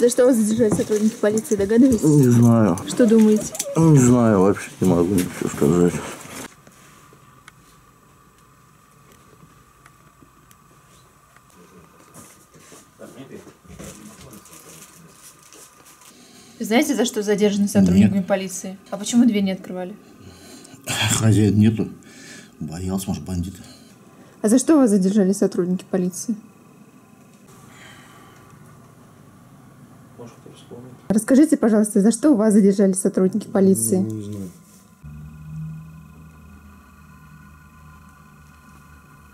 За что вас задержали сотрудники полиции, догадываетесь? Не знаю. Что думаете? Не знаю, вообще не могу ничего сказать. Вы знаете, за что задержаны сотрудниками полиции? А почему дверь не открывали? Хозяина нету. Боялся, может, бандиты. А за что вас задержали сотрудники полиции? Расскажите, пожалуйста, за что вас задержали сотрудники полиции? Не знаю.